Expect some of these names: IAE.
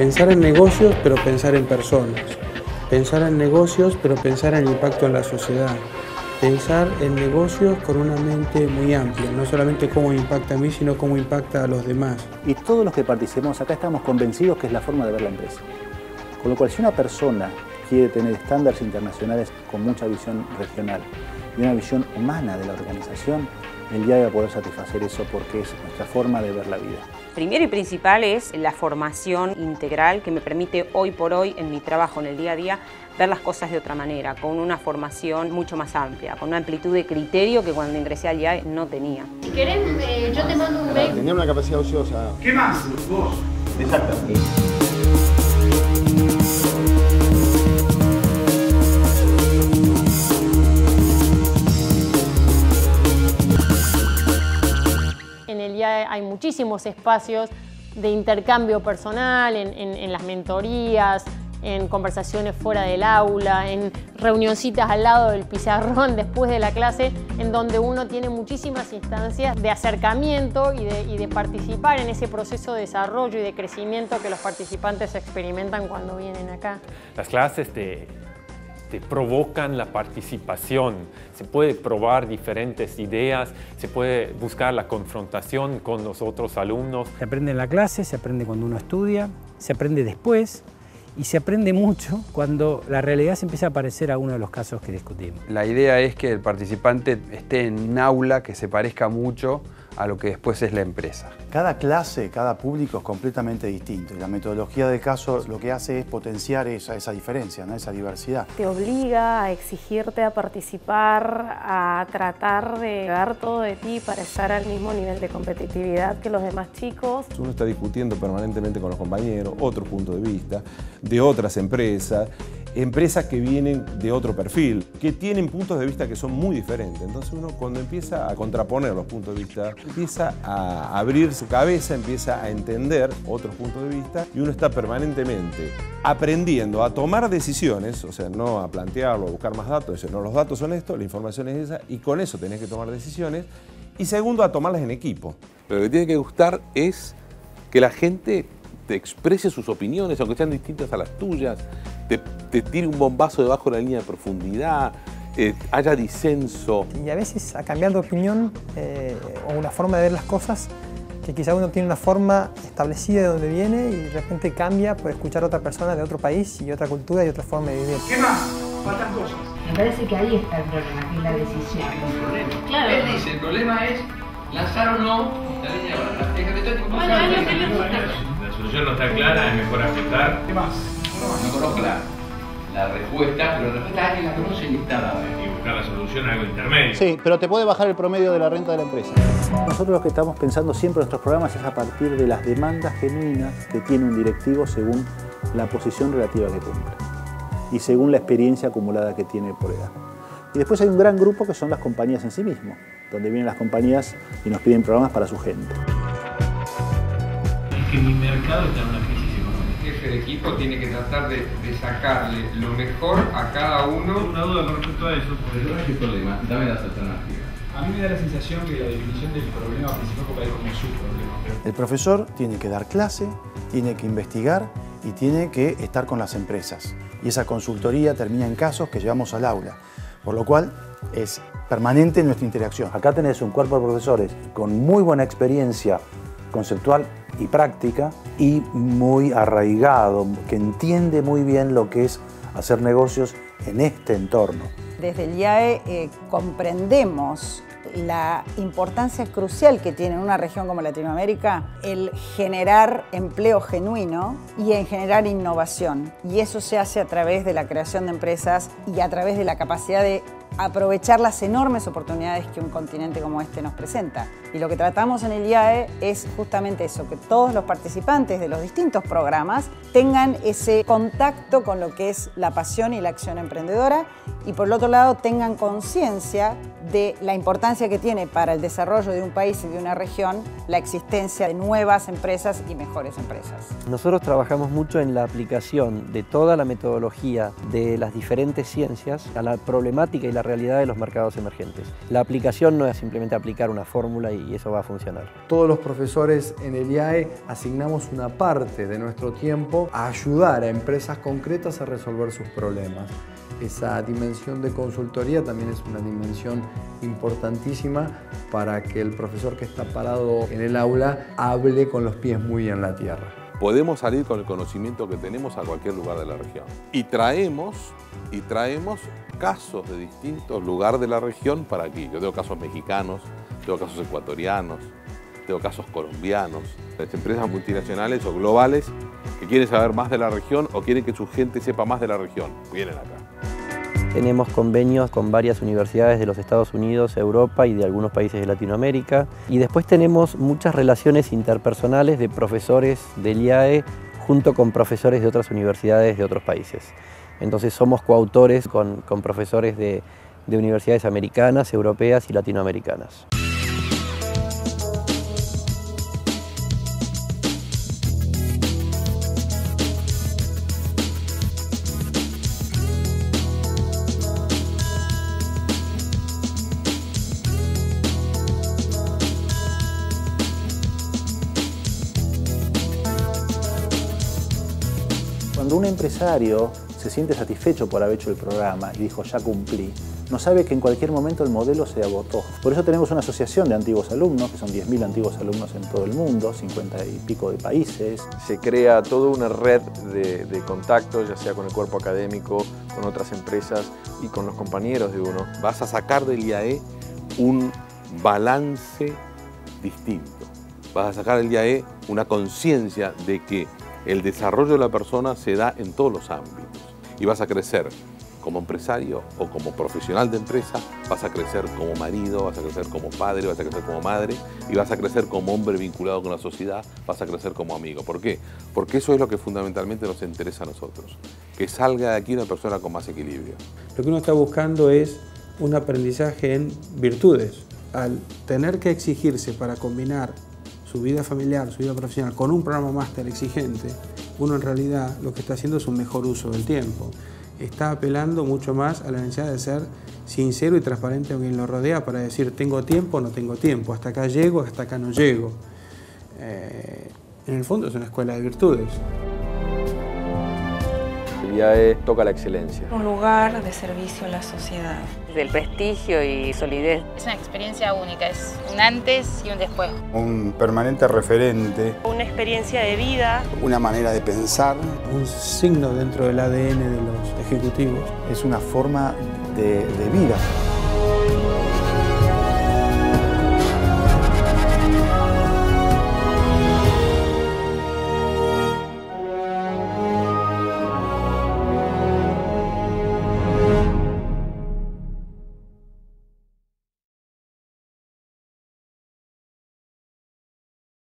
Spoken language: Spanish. Pensar en negocios, pero pensar en personas. Pensar en negocios, pero pensar en el impacto en la sociedad. Pensar en negocios con una mente muy amplia, no solamente cómo impacta a mí, sino cómo impacta a los demás. Y todos los que participamos acá estamos convencidos que es la forma de ver la empresa. Con lo cual, si una persona quiere tener estándares internacionales con mucha visión regional y una visión humana de la organización, el IAE va a poder satisfacer eso porque es nuestra forma de ver la vida. Primero y principal es la formación integral que me permite hoy por hoy en mi trabajo, en el día a día, ver las cosas de otra manera, con una formación mucho más amplia, con una amplitud de criterio que cuando ingresé al IAE no tenía. Si querés, yo te mando un mail. Tenía una capacidad ociosa. ¿Qué más? Vos. Exacto. En el IAE hay muchísimos espacios de intercambio personal, en las mentorías, en conversaciones fuera del aula, en reunioncitas al lado del pizarrón después de la clase, en donde uno tiene muchísimas instancias de acercamiento y de participar en ese proceso de desarrollo y de crecimiento que los participantes experimentan cuando vienen acá. Las clases te provocan la participación, se puede probar diferentes ideas, se puede buscar la confrontación con los otros alumnos. Se aprende en la clase, se aprende cuando uno estudia, se aprende después y se aprende mucho cuando la realidad se empieza a parecer a uno de los casos que discutimos. La idea es que el participante esté en un aula que se parezca mucho a lo que después es la empresa. Cada clase, cada público es completamente distinto y la metodología del caso lo que hace es potenciar esa diferencia, ¿no? Esa diversidad. Te obliga a exigirte a participar, a tratar de dar todo de ti para estar al mismo nivel de competitividad que los demás chicos. Uno está discutiendo permanentemente con los compañeros, otro punto de vista, de otras empresas que vienen de otro perfil, que tienen puntos de vista que son muy diferentes. Entonces uno, cuando empieza a contraponer los puntos de vista, empieza a abrir su cabeza, empieza a entender otros puntos de vista y uno está permanentemente aprendiendo a tomar decisiones, o sea, no a plantearlo, a buscar más datos, no, los datos son estos, la información es esa y con eso tenés que tomar decisiones y segundo, a tomarlas en equipo. Pero lo que tiene que gustar es que la gente te exprese sus opiniones, aunque sean distintas a las tuyas, te tire un bombazo debajo de la línea de profundidad, haya disenso. Y a veces a cambiar de opinión o una forma de ver las cosas, que quizá uno tiene una forma establecida de donde viene y de repente cambia por escuchar a otra persona de otro país y otra cultura y otra forma de vivir. ¿Qué más? Faltan cosas. Me parece que ahí está el problema, que es la decisión. Claro. Él dice, el problema es lanzar o no la línea de barra. Bueno, es lo que le gusta. La solución no está clara, es mejor aceptar. ¿Qué más? No conozco la respuesta, pero la respuesta es que la conoce y está dada. Y buscar la solución a algo intermedio. Sí, pero te puede bajar el promedio de la renta de la empresa. Nosotros lo que estamos pensando siempre en nuestros programas es a partir de las demandas genuinas que tiene un directivo según la posición relativa que cumple y según la experiencia acumulada que tiene por edad. Y después hay un gran grupo que son las compañías en sí mismo, donde vienen las compañías y nos piden programas para su gente. Es que mi mercado está en una crisis. El jefe de equipo tiene que tratar de sacarle lo mejor a cada uno. Una duda con respecto a eso, porque no es el problema, dame las alternativas. A mí me da la sensación que la definición del problema principal es como su problema. El profesor tiene que dar clase, tiene que investigar y tiene que estar con las empresas. Y esa consultoría termina en casos que llevamos al aula, por lo cual es permanente nuestra interacción. Acá tenés un cuerpo de profesores con muy buena experiencia conceptual y práctica y muy arraigado, que entiende muy bien lo que es hacer negocios en este entorno. Desde el IAE comprendemos la importancia crucial que tiene en una región como Latinoamérica el generar empleo genuino y en generar innovación. Y eso se hace a través de la creación de empresas y a través de la capacidad de aprovechar las enormes oportunidades que un continente como este nos presenta. Y lo que tratamos en el IAE es justamente eso, que todos los participantes de los distintos programas tengan ese contacto con lo que es la pasión y la acción emprendedora y por el otro lado tengan conciencia de la importancia que tiene para el desarrollo de un país y de una región la existencia de nuevas empresas y mejores empresas. Nosotros trabajamos mucho en la aplicación de toda la metodología de las diferentes ciencias a la problemática y la realidad de los mercados emergentes. La aplicación no es simplemente aplicar una fórmula y eso va a funcionar. Todos los profesores en el IAE asignamos una parte de nuestro tiempo a ayudar a empresas concretas a resolver sus problemas. Esa dimensión de consultoría también es una dimensión importantísima para que el profesor que está parado en el aula hable con los pies muy en la tierra. Podemos salir con el conocimiento que tenemos a cualquier lugar de la región. Y traemos casos de distintos lugares de la región para aquí. Yo tengo casos mexicanos, tengo casos ecuatorianos, tengo casos colombianos. Las empresas multinacionales o globales que quieren saber más de la región o quieren que su gente sepa más de la región, vienen acá. Tenemos convenios con varias universidades de los Estados Unidos, Europa y de algunos países de Latinoamérica. Y después tenemos muchas relaciones interpersonales de profesores del IAE junto con profesores de otras universidades de otros países. Entonces somos coautores con profesores de universidades americanas, europeas y latinoamericanas. Cuando un empresario se siente satisfecho por haber hecho el programa y dijo, ya cumplí, no sabe que en cualquier momento el modelo se agotó. Por eso tenemos una asociación de antiguos alumnos, que son 10.000 antiguos alumnos en todo el mundo, 50 y pico de países. Se crea toda una red de contactos, ya sea con el cuerpo académico, con otras empresas y con los compañeros de uno. Vas a sacar del IAE un balance distinto. Vas a sacar del IAE una conciencia de que el desarrollo de la persona se da en todos los ámbitos y vas a crecer como empresario o como profesional de empresa, vas a crecer como marido, vas a crecer como padre, vas a crecer como madre y vas a crecer como hombre vinculado con la sociedad, vas a crecer como amigo. ¿Por qué? Porque eso es lo que fundamentalmente nos interesa a nosotros, que salga de aquí una persona con más equilibrio. Lo que uno está buscando es un aprendizaje en virtudes. Al tener que exigirse para combinar su vida familiar, su vida profesional, con un programa máster exigente, uno en realidad lo que está haciendo es un mejor uso del tiempo. Está apelando mucho más a la necesidad de ser sincero y transparente con quien lo rodea para decir tengo tiempo o no tengo tiempo, hasta acá llego, hasta acá no llego. En el fondo es una escuela de virtudes. El IAE toca la excelencia. Un lugar de servicio a la sociedad. Del prestigio y solidez. Es una experiencia única, es un antes y un después. Un permanente referente. Una experiencia de vida. Una manera de pensar. Un signo dentro del ADN de los ejecutivos. Es una forma de vida.